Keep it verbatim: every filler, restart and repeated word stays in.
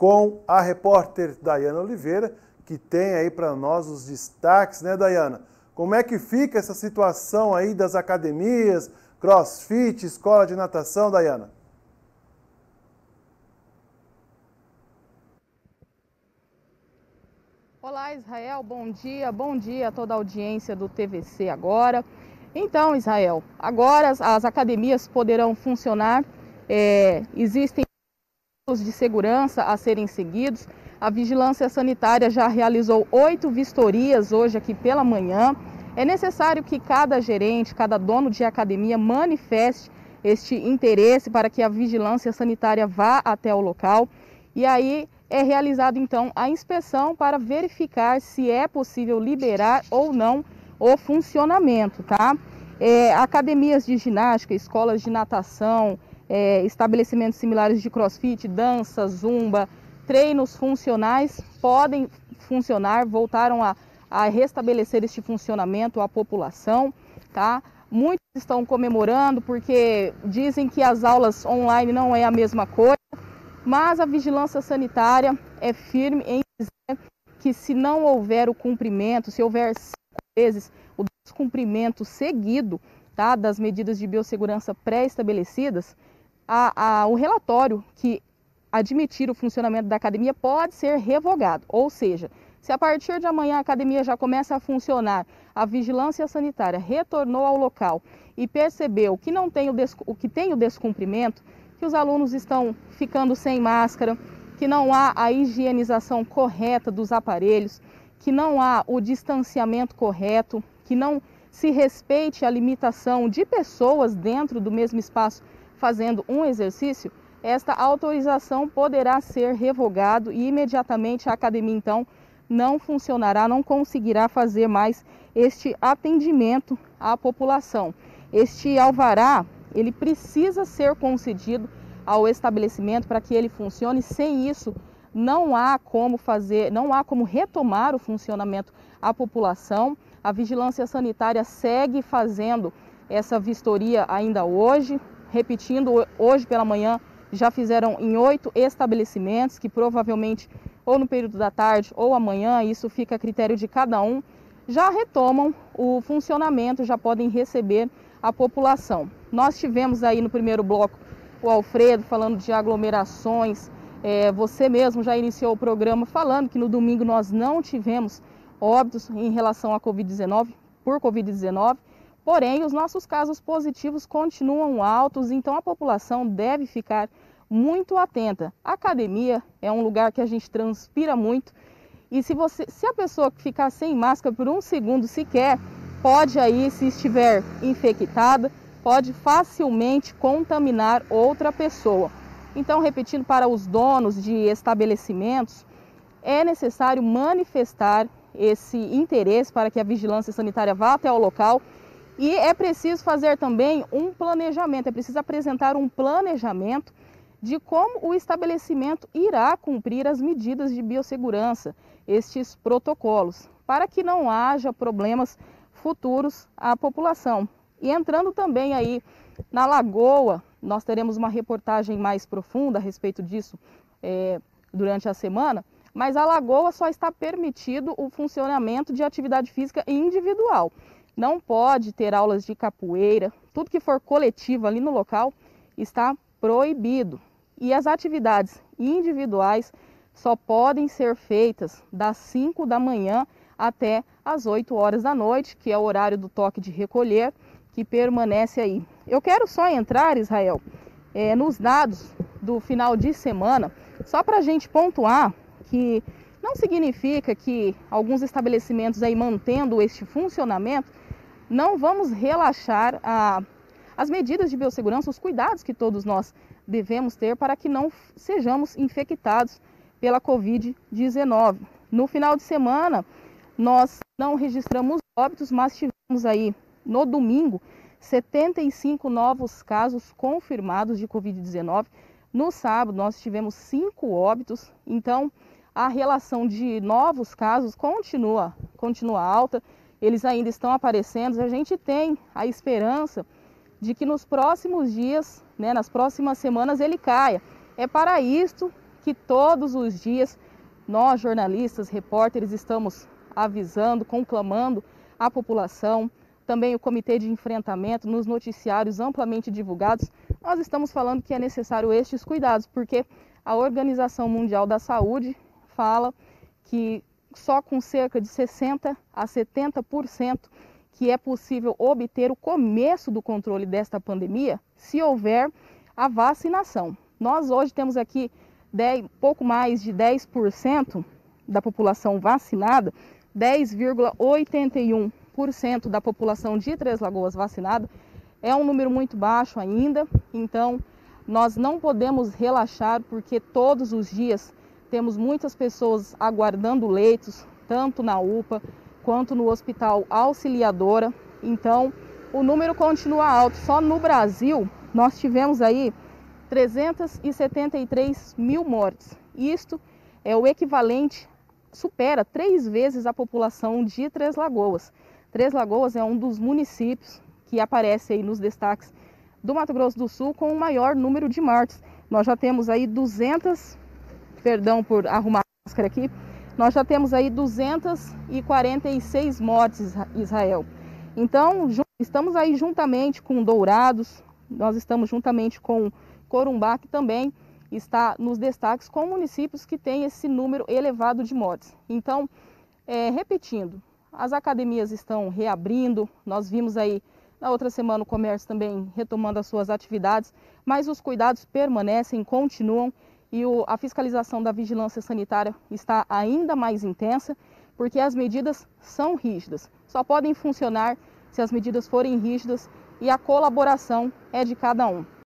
com a repórter Daiana Oliveira, que tem aí para nós os destaques, né, Daiana? Como é que fica essa situação aí das academias, crossfit, escola de natação, Daiana? Olá, Israel, bom dia, bom dia a toda a audiência do T V C agora. Então, Israel, agora as, as academias poderão funcionar, é, existem protocolos de segurança a serem seguidos. A Vigilância Sanitária já realizou oito vistorias hoje aqui pela manhã. É necessário que cada gerente, cada dono de academia manifeste este interesse para que a Vigilância Sanitária vá até o local e aí é realizado então a inspeção para verificar se é possível liberar ou não o funcionamento, tá? É, academias de ginástica, escolas de natação, é, estabelecimentos similares de crossfit, dança, zumba, treinos funcionais podem funcionar, voltaram a, a restabelecer este funcionamento à população, tá? Muitos estão comemorando porque dizem que as aulas online não é a mesma coisa. Mas a Vigilância Sanitária é firme em dizer que se não houver o cumprimento, se houver cinco vezes o descumprimento seguido, tá, das medidas de biossegurança pré-estabelecidas, a, a, o relatório que admitir o funcionamento da academia pode ser revogado. Ou seja, se a partir de amanhã a academia já começa a funcionar, a Vigilância Sanitária retornou ao local e percebeu que, não tem o, o que tem o descumprimento, que os alunos estão ficando sem máscara, que não há a higienização correta dos aparelhos, que não há o distanciamento correto, que não se respeite a limitação de pessoas dentro do mesmo espaço fazendo um exercício, esta autorização poderá ser revogada e imediatamente a academia, então, não funcionará, não conseguirá fazer mais este atendimento à população. Este alvará, ele precisa ser concedido ao estabelecimento para que ele funcione. Sem isso, não há como fazer, não há como retomar o funcionamento à população. A Vigilância Sanitária segue fazendo essa vistoria ainda hoje, repetindo, hoje pela manhã já fizeram em oito estabelecimentos, que provavelmente ou no período da tarde ou amanhã, isso fica a critério de cada um, já retomam o funcionamento, já podem receber a população. Nós tivemos aí no primeiro bloco o Alfredo falando de aglomerações, é, você mesmo já iniciou o programa falando que no domingo nós não tivemos óbitos em relação à Covid dezenove, por Covid dezenove, porém os nossos casos positivos continuam altos, então a população deve ficar muito atenta. A academia é um lugar que a gente transpira muito e se, você, se a pessoa ficar sem máscara por um segundo sequer, pode aí, se estiver infectada, pode facilmente contaminar outra pessoa. Então, repetindo para os donos de estabelecimentos, é necessário manifestar esse interesse para que a Vigilância Sanitária vá até o local e é preciso fazer também um planejamento, é preciso apresentar um planejamento de como o estabelecimento irá cumprir as medidas de biossegurança, estes protocolos, para que não haja problemas futuros à população. E entrando também aí na Lagoa, nós teremos uma reportagem mais profunda a respeito disso é, durante a semana, mas a Lagoa só está permitido o funcionamento de atividade física individual. Não pode ter aulas de capoeira, tudo que for coletivo ali no local está proibido. E as atividades individuais só podem ser feitas das cinco da manhã até às oito horas da noite, que é o horário do toque de recolher, que permanece aí. Eu quero só entrar, Israel, é, nos dados do final de semana, só para a gente pontuar que não significa que alguns estabelecimentos aí mantendo este funcionamento, não vamos relaxar a, as medidas de biossegurança, os cuidados que todos nós devemos ter para que não sejamos infectados pela Covid dezenove. No final de semana, nós não registramos óbitos, mas tivemos aí no domingo setenta e cinco novos casos confirmados de Covid dezenove. No sábado nós tivemos cinco óbitos, então a relação de novos casos continua, continua alta, eles ainda estão aparecendo. A gente tem a esperança de que nos próximos dias, né, nas próximas semanas ele caia. É para isto que todos os dias nós, jornalistas, repórteres, estamos avisando, conclamando a população, também o Comitê de Enfrentamento, nos noticiários amplamente divulgados, nós estamos falando que é necessário estes cuidados, porque a Organização Mundial da Saúde fala que só com cerca de sessenta a setenta por cento que é possível obter o começo do controle desta pandemia se houver a vacinação. Nós hoje temos aqui dez, pouco mais de dez por cento da população vacinada, dez vírgula oitenta e um por cento da população de Três Lagoas vacinada. É um número muito baixo ainda, então nós não podemos relaxar, porque todos os dias temos muitas pessoas aguardando leitos, tanto na U P A quanto no Hospital Auxiliadora. Então, o número continua alto. Só no Brasil, nós tivemos aí trezentos e setenta e três mil mortes. Isto é o equivalente, supera três vezes a população de Três Lagoas. Três Lagoas é um dos municípios que aparece aí nos destaques do Mato Grosso do Sul com o maior número de mortes. Nós já temos aí duzentas, perdão por arrumar a máscara aqui, nós já temos aí duzentas e quarenta e seis mortes, Israel. Então, estamos aí juntamente com Dourados, nós estamos juntamente com Corumbá, que também está nos destaques com municípios que têm esse número elevado de mortes. Então, é, repetindo, as academias estão reabrindo, nós vimos aí na outra semana o comércio também retomando as suas atividades, mas os cuidados permanecem, continuam, e a fiscalização da vigilância sanitária está ainda mais intensa, porque as medidas são rígidas. Só podem funcionar se as medidas forem rígidas e a colaboração é de cada um.